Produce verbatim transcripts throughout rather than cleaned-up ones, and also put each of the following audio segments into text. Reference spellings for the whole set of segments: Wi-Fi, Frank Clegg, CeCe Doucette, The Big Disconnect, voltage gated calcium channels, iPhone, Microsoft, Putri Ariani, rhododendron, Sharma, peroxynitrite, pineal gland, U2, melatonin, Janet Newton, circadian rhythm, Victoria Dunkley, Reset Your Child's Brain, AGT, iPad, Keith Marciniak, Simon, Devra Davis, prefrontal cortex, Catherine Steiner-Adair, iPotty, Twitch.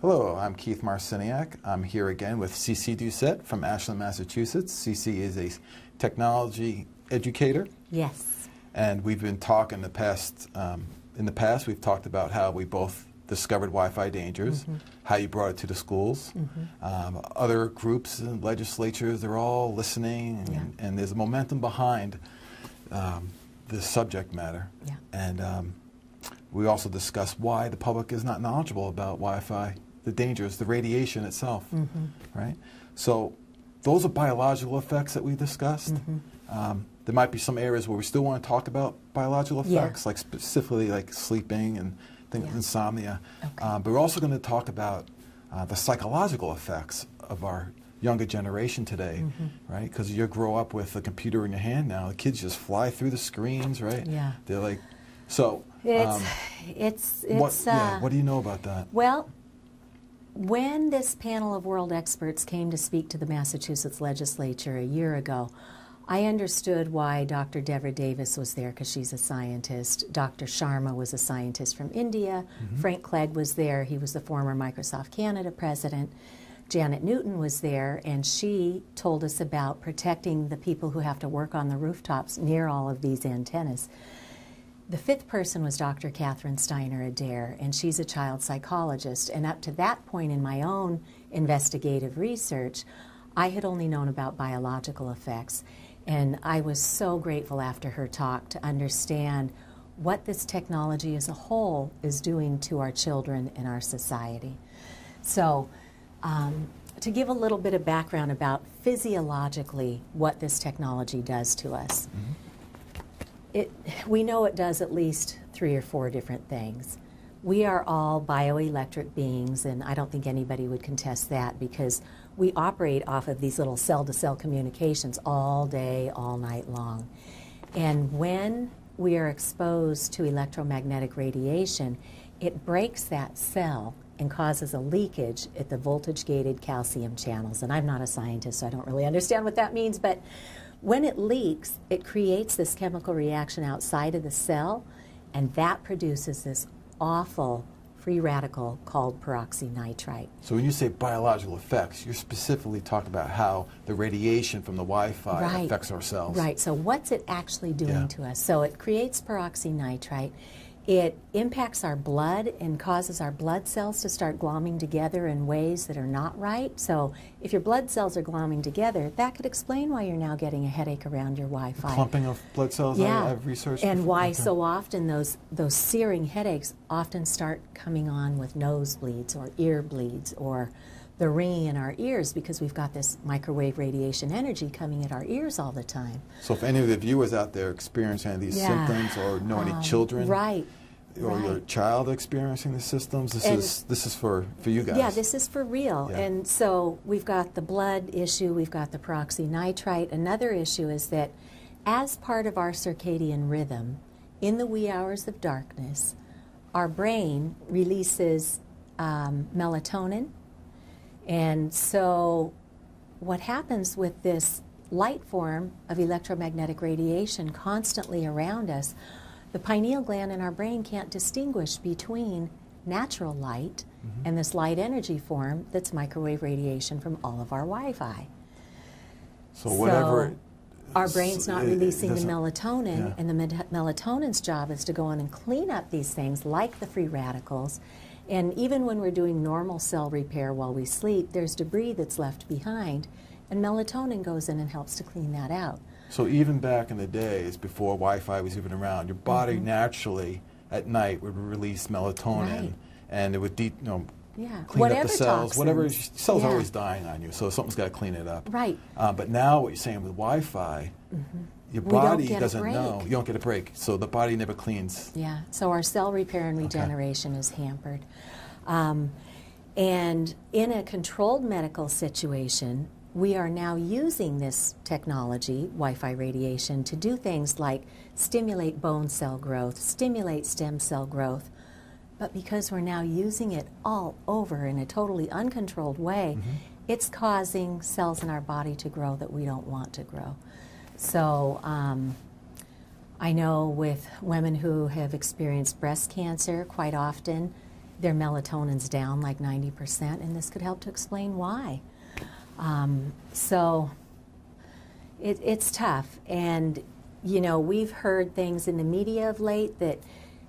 Hello, I'm Keith Marciniak. I'm here again with CeCe Doucette from Ashland, Massachusetts. CeCe is a technology educator. Yes. And we've been talking the past, um, in the past we've talked about how we both discovered Wi-Fi dangers, mm-hmm. how you brought it to the schools. Mm-hmm. um, other groups and legislatures, they're all listening, yeah. and, and there's a momentum behind um, the subject matter. Yeah. And um, we also discussed why the public is not knowledgeable about Wi-Fi, the dangers, the radiation itself, mm-hmm. right? So those are biological effects that we discussed. Mm-hmm. um, there might be some areas where we still want to talk about biological effects, yeah. like specifically like sleeping and things, yeah. insomnia. Okay. Um, but we're also going to talk about uh, the psychological effects of our younger generation today, mm-hmm. right? Because you grow up with a computer in your hand now. The kids just fly through the screens, right? Yeah. They're like, so. It's, um, it's, it's, what, yeah, uh, what do you know about that? Well, when this panel of world experts came to speak to the Massachusetts legislature a year ago, I understood why Doctor Devra Davis was there, because she's a scientist. Doctor Sharma was a scientist from India. Mm-hmm. Frank Clegg was there. He was the former Microsoft Canada president. Janet Newton was there, and she told us about protecting the people who have to work on the rooftops near all of these antennas. The fifth person was Doctor Catherine Steiner-Adair, and she's a child psychologist. And up to that point in my own investigative research, I had only known about biological effects. And I was so grateful after her talk to understand what this technology as a whole is doing to our children and our society. So um, to give a little bit of background about physiologically what this technology does to us. Mm-hmm. It, we know it does at least three or four different things. We are all bioelectric beings, and I don't think anybody would contest that, because we operate off of these little cell-to-cell communications all day, all night long. And when we are exposed to electromagnetic radiation, it breaks that cell and causes a leakage at the voltage gated calcium channels. And I'm not a scientist, so I don't really understand what that means, but when it leaks, it creates this chemical reaction outside of the cell, and that produces this awful free radical called peroxynitrite. So when you say biological effects, you're specifically talking about how the radiation from the Wi-Fi right. affects our cells. Right. So what's it actually doing yeah. to us? So it creates peroxynitrite. It impacts our blood and causes our blood cells to start glomming together in ways that are not right. So if your blood cells are glomming together, that could explain why you're now getting a headache around your Wi-Fi. Clumping of blood cells, yeah. I, I've researched. And before. why okay. so often those, those searing headaches often start coming on with nosebleeds or ear bleeds or the ringing in our ears, because we've got this microwave radiation energy coming at our ears all the time. So if any of the viewers out there experience any of these yeah. symptoms, or know any um, children right, or right. your child experiencing the symptoms, this and is this is for, for you guys. Yeah, this is for real. Yeah. And so we've got the blood issue, we've got the peroxynitrite. Another issue is that as part of our circadian rhythm, in the wee hours of darkness, our brain releases um, melatonin. And so what happens with this light form of electromagnetic radiation constantly around us, the pineal gland in our brain can't distinguish between natural light mm-hmm. and this light energy form that's microwave radiation from all of our Wi-Fi. So whatever... So our brain's not releasing the melatonin, yeah. and the melatonin's job is to go in and clean up these things like the free radicals. And even when we're doing normal cell repair while we sleep, there's debris that's left behind, and melatonin goes in and helps to clean that out. So even back in the days before Wi-Fi was even around, your body mm-hmm. naturally at night would release melatonin, right. and it would de you know, yeah. clean whatever up the cells. Toxins. Whatever cells yeah. are always dying on you, so something's got to clean it up. Right. Uh, but now what you're saying with Wi-Fi, mm-hmm. your body doesn't know. You don't get a break, so the body never cleans. Yeah, so our cell repair and regeneration okay. is hampered. Um, and in a controlled medical situation, we are now using this technology, Wi-Fi radiation, to do things like stimulate bone cell growth, stimulate stem cell growth. But because we're now using it all over in a totally uncontrolled way, mm-hmm. it's causing cells in our body to grow that we don't want to grow. So um, I know with women who have experienced breast cancer, quite often their melatonin's down like ninety percent, and this could help to explain why. Um, so it, it's tough. And, you know, we've heard things in the media of late that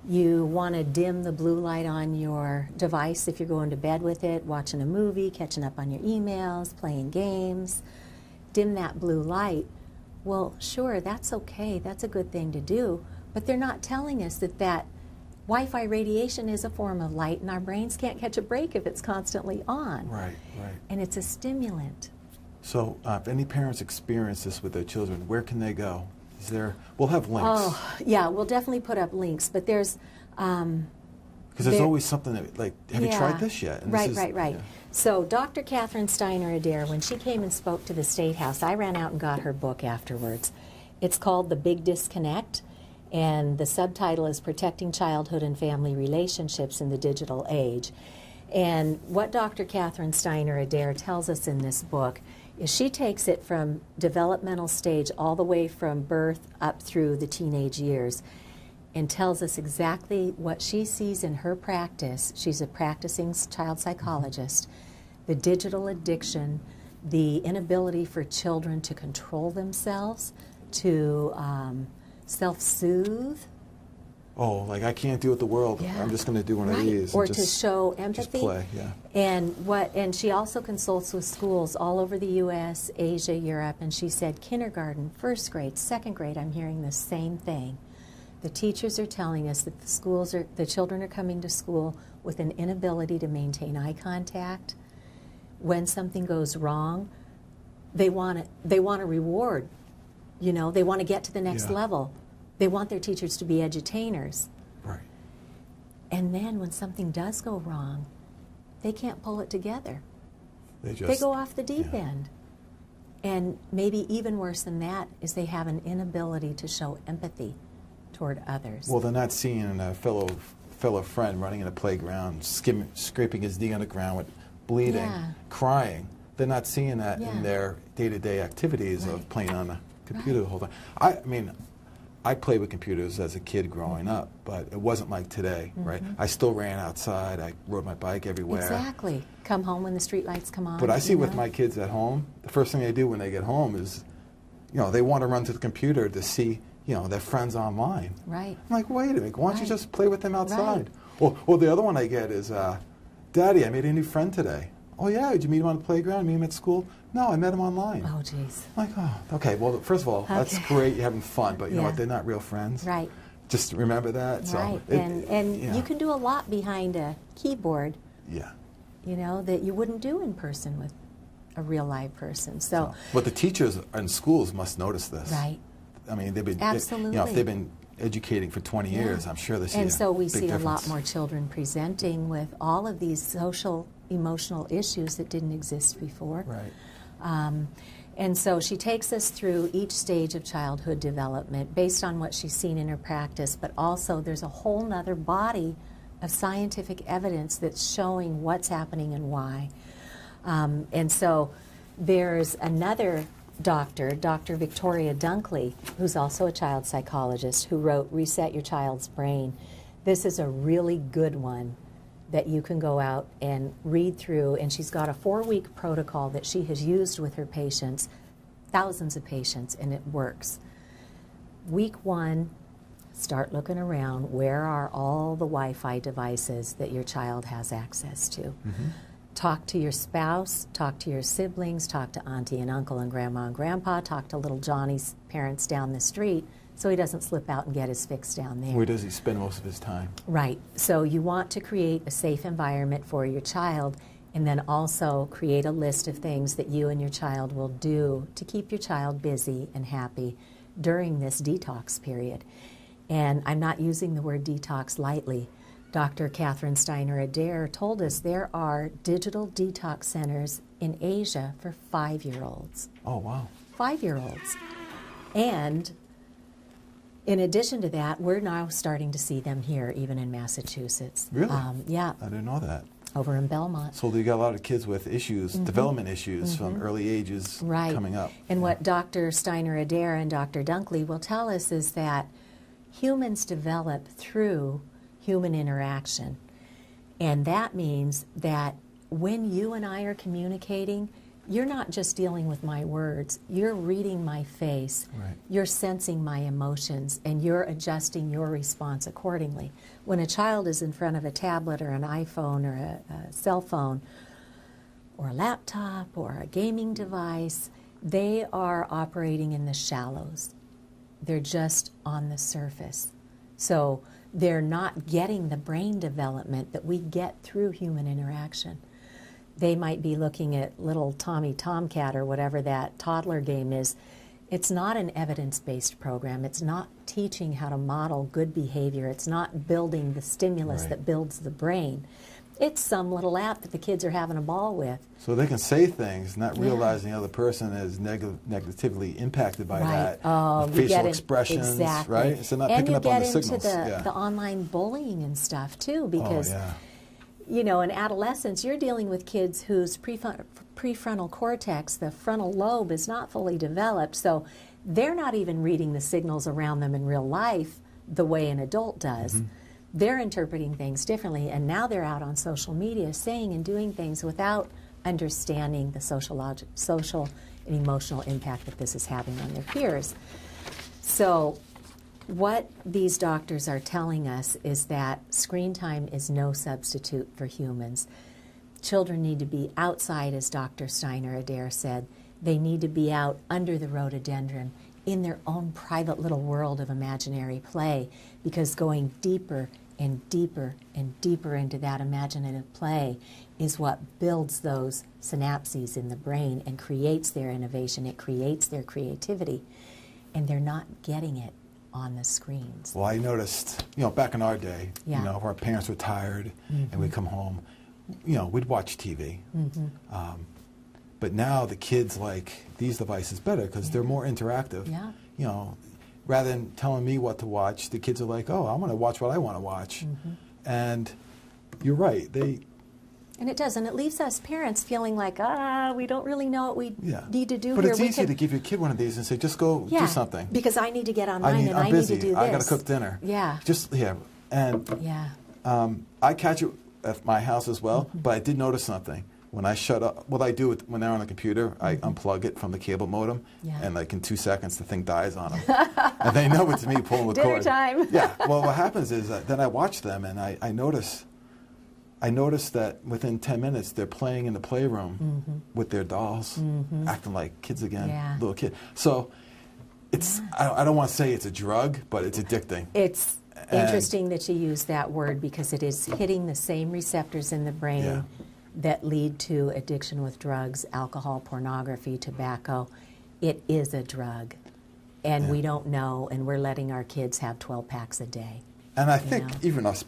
you want to dim the blue light on your device if you're going to bed with it, watching a movie, catching up on your emails, playing games. Dim that blue light. Well, sure, that's okay. That's a good thing to do. But they're not telling us that that Wi-Fi radiation is a form of light, and our brains can't catch a break if it's constantly on. Right, right. And it's a stimulant. So uh, if any parents experience this with their children, where can they go? Is there, we'll have links. Oh, yeah, we'll definitely put up links. But there's... Um, because there's there, always something that, like, have yeah, you tried this yet? And right, this is, right, right, right. Yeah. So Doctor Catherine Steiner-Adair, when she came and spoke to the State House, I ran out and got her book afterwards. It's called The Big Disconnect, and the subtitle is Protecting Childhood and Family Relationships in the Digital Age. And what Doctor Catherine Steiner-Adair tells us in this book is she takes it from developmental stage all the way from birth up through the teenage years, and tells us exactly what she sees in her practice. She's a practicing child psychologist. The digital addiction, the inability for children to control themselves, to um, self-soothe. Oh, like I can't deal with the world. Yeah. I'm just going to do one right. of these. Or and just, to show empathy. Just play. Yeah. And what? And she also consults with schools all over the U S, Asia, Europe, and she said kindergarten, first grade, second grade. I'm hearing the same thing. The teachers are telling us that the schools are, the children are coming to school with an inability to maintain eye contact. When something goes wrong, they want a, they want a reward. You know, they want to get to the next yeah. level. They want their teachers to be edutainers. Right. And then when something does go wrong, they can't pull it together. They just they go off the deep yeah. end. And maybe even worse than that is they have an inability to show empathy toward others. Well, they're not seeing a fellow fellow friend running in a playground, skim, scraping his knee on the ground, with bleeding, yeah. crying. They're not seeing that yeah. in their day-to-day activities right. of playing on a computer right. the whole time. I, I mean, I played with computers as a kid growing mm-hmm. up, but it wasn't like today, mm-hmm. right? I still ran outside. I rode my bike everywhere. Exactly. Come home when the street lights come on. But I see with know? my kids at home, the first thing they do when they get home is, you know, they want to run to the computer to see, you know, their friends online. Right. I'm like, wait a minute, why don't right. you just play with them outside? Right. Or, or the other one I get is, uh, Daddy, I made a new friend today. Oh, yeah, did you meet him on the playground, meet him at school? No, I met him online. Oh, geez. I'm like, oh, okay, well, first of all, okay. that's great, you're having fun, but you yeah. know what, they're not real friends. Right. Just remember that. So right, it, and, and yeah. you can do a lot behind a keyboard, yeah. you know, that you wouldn't do in person with a real live person. So, so but the teachers in schools must notice this. Right. I mean, they've been, absolutely. You know, if they've been educating for twenty yeah. years, I'm sure they see a big difference. And so we see a lot more children presenting with all of these social, emotional issues that didn't exist before. Right. Um, and so she takes us through each stage of childhood development based on what she's seen in her practice, but also there's a whole nother body of scientific evidence that's showing what's happening and why. Um, and so there's another doctor, Dr. Victoria Dunkley, who's also a child psychologist, who wrote Reset Your Child's Brain. This is a really good one that you can go out and read through, and she's got a four-week protocol that she has used with her patients, thousands of patients, and it works. Week one, start looking around. Where are all the Wi-Fi devices that your child has access to? Mm-hmm. Talk to your spouse, talk to your siblings, talk to auntie and uncle and grandma and grandpa, talk to little Johnny's parents down the street so he doesn't slip out and get his fix down there. Where does he spend most of his time? Right. So you want to create a safe environment for your child, and then also create a list of things that you and your child will do to keep your child busy and happy during this detox period. And I'm not using the word detox lightly. Doctor Catherine Steiner-Adair told us there are digital detox centers in Asia for five-year-olds. Oh, wow. Five-year-olds. And in addition to that, we're now starting to see them here, even in Massachusetts. Really? Um, yeah. I didn't know that. Over in Belmont. So you got a lot of kids with issues, mm-hmm. development issues mm-hmm. from early ages right. coming up. And yeah. what Doctor Steiner-Adair and Doctor Dunkley will tell us is that humans develop through human interaction, And that means that when you and I are communicating, you're not just dealing with my words, you're reading my face, right. You're sensing my emotions, and you're adjusting your response accordingly. When a child is in front of a tablet or an iPhone or a, a cell phone or a laptop or a gaming device, they are operating in the shallows. They're just on the surface. So they're not getting the brain development that we get through human interaction. They might be looking at Little Tommy Tomcat or whatever that toddler game is. It's not an evidence-based program. It's not teaching how to model good behavior. It's not building the stimulus right. that builds the brain. It's some little app that the kids are having a ball with. So they can say things, not realizing yeah. the other person is neg negatively impacted by right. that. Oh, the facial expressions, exactly. right? So not and picking up on the signals. And you get into the, yeah. the online bullying and stuff, too, because... Oh, yeah. You know, in adolescence, you're dealing with kids whose prefrontal, prefrontal cortex, the frontal lobe, is not fully developed, so they're not even reading the signals around them in real life the way an adult does. Mm-hmm. They're interpreting things differently, and now they're out on social media saying and doing things without understanding the sociologic, social and emotional impact that this is having on their peers. So what these doctors are telling us is that screen time is no substitute for humans. Children need to be outside, as Doctor Steiner-Adair said. They need to be out under the rhododendron in their own private little world of imaginary play, because going deeper and deeper and deeper into that imaginative play is what builds those synapses in the brain and creates their innovation. It creates their creativity, and they're not getting it on the screens. Well, I noticed, you know, back in our day, yeah. you know, if our parents were tired mm-hmm. and we'd come home, you know, we'd watch T V. Mm-hmm. um, but now the kids like these devices better because yeah. they're more interactive. Yeah. You know, rather than telling me what to watch, the kids are like, oh, I want to watch what I want to watch. Mm-hmm. And you're right. They. And it doesn't. It leaves us parents feeling like, ah, we don't really know what we yeah. need to do but here. But it's we easy can... to give your kid one of these and say, just go yeah, do something. Because I need to get online I need, and I'm I busy. need to do this. I got to cook dinner. Yeah. Just, yeah. And yeah. Um, I catch it at my house as well, mm-hmm. but I did notice something. When I shut up, what I do with, when they're on the computer, I unplug it from the cable modem, yeah. and like in two seconds, the thing dies on them. And they know it's me pulling the dinner cord. Dinner time. Yeah. Well, what happens is that then I watch them, and I, I notice... I noticed that within ten minutes, they're playing in the playroom mm-hmm. with their dolls, mm-hmm. acting like kids again, yeah. little kid. So it's, yeah. I, I don't want to say it's a drug, but it's addicting. It's and interesting that you use that word because it is hitting the same receptors in the brain yeah. that lead to addiction with drugs, alcohol, pornography, tobacco. It is a drug, and yeah. we don't know, and we're letting our kids have twelve packs a day. And I think know? even us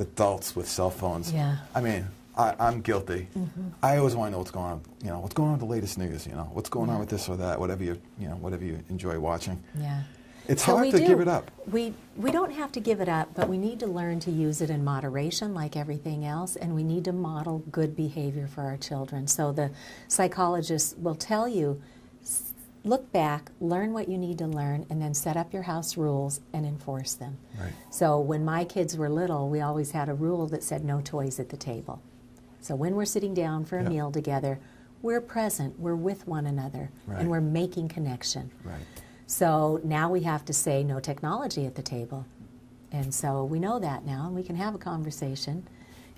adults with cell phones. Yeah. I mean, I, I'm guilty. Mm-hmm. I always want to know what's going on. You know, what's going on with the latest news. You know, what's going yeah. on with this or that. Whatever you, you know, whatever you enjoy watching. Yeah. It's so hard to do. give it up. We we don't have to give it up, but we need to learn to use it in moderation, like everything else, and we need to model good behavior for our children. So the psychologists will tell you, look back, learn what you need to learn, and then set up your house rules and enforce them. Right. So when my kids were little, we always had a rule that said no toys at the table. So when we're sitting down for a yep. meal together, we're present, we're with one another, right. and we're making connection. Right. So now we have to say no technology at the table. And so we know that now, and we can have a conversation.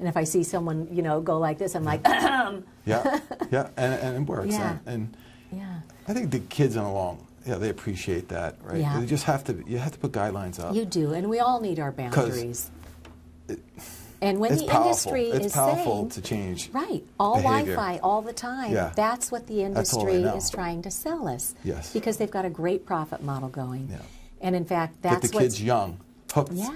And if I see someone, you know, go like this, I'm like, ahem. Yeah, yeah, and, and it works. Yeah. And, and Yeah, I think the kids in the long, yeah, they appreciate that, right? Yeah. You just have to, you have to put guidelines up. You do, and we all need our boundaries. It, and when the powerful. industry it's is powerful saying, to change, right? All behavior. Wi-Fi, all the time. Yeah. That's what the industry is trying to sell us. Yes, because they've got a great profit model going. Yeah. And in fact, that's Get the what's, kids young, hooked. Yeah,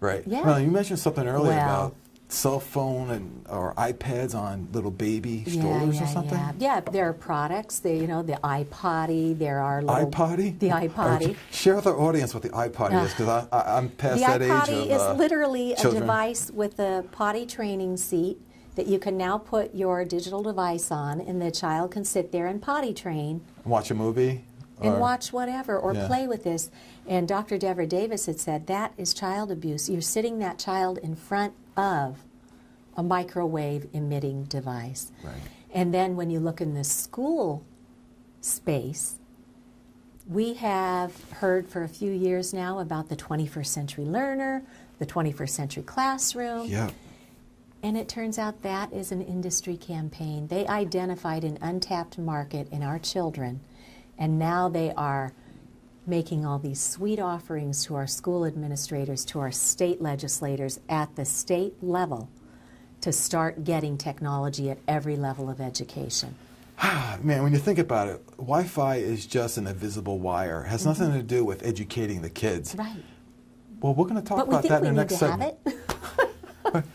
right. Yeah. Well, you mentioned something earlier well, about. cell phone and or iPads on little baby strollers yeah, yeah, or something? Yeah. yeah, there are products. They, you know, the iPotty. There are little... iPotty? The iPotty. Right, share with our audience what the iPotty uh, is, because I, I, I'm past that age of The iPotty is uh, literally children. a device with a potty training seat that you can now put your digital device on, and the child can sit there and potty train. Watch a movie? Or, and watch whatever, or yeah. play with this. And Doctor Devra Davis had said, that is child abuse. You're sitting that child in front of a microwave emitting device. Right. And then when you look in the school space, we have heard for a few years now about the twenty-first century learner, the twenty-first century classroom. Yeah. And it turns out that is an industry campaign. They identified an untapped market in our children, and now they are making all these sweet offerings to our school administrators, to our state legislators at the state level to start getting technology at every level of education. Man, when you think about it, Wi-Fi is just an invisible wire. It has mm-hmm. nothing to do with educating the kids. Right. Well, we're going to talk but about that in the next segment.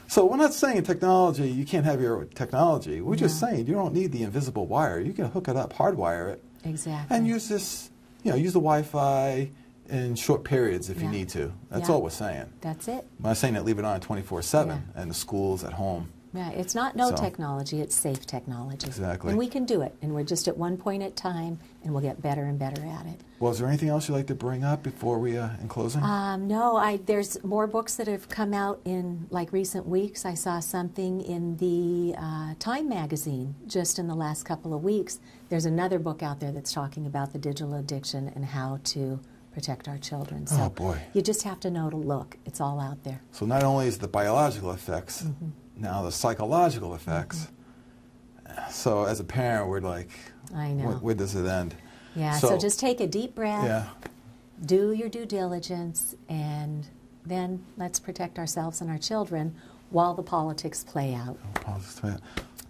So we're not saying technology, you can't have your technology. We're no. just saying you don't need the invisible wire. You can hook it up, hardwire it. Exactly. And use this, you know, use the Wi-Fi in short periods if yeah. you need to. That's yeah. all we're saying. That's it. We're not saying that leave it on twenty-four seven yeah. and the schools at home. Yeah, it's not no so. technology, it's safe technology. Exactly. And we can do it, and we're just at one point at time, and we'll get better and better at it. Well, is there anything else you'd like to bring up before we, uh, in closing? Um, no, I, there's more books that have come out in, like, recent weeks. I saw something in the uh, Time magazine just in the last couple of weeks. There's another book out there that's talking about the digital addiction and how to protect our children. So oh, boy. You just have to know to look. It's all out there. So not only is the biological effects, mm-hmm. now the psychological effects. Mm-hmm. So as a parent, we're like, I know. Where, where does it end? Yeah, so, so just take a deep breath, yeah. do your due diligence, and then let's protect ourselves and our children while the politics play out. Oh, politics play out.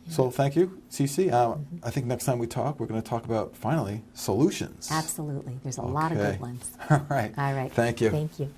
Yeah. So thank you, CeCe. Uh, mm-hmm. I think next time we talk, we're going to talk about, finally, solutions. Absolutely. There's a okay. lot of good ones. All right. All right. Thank you. Thank you.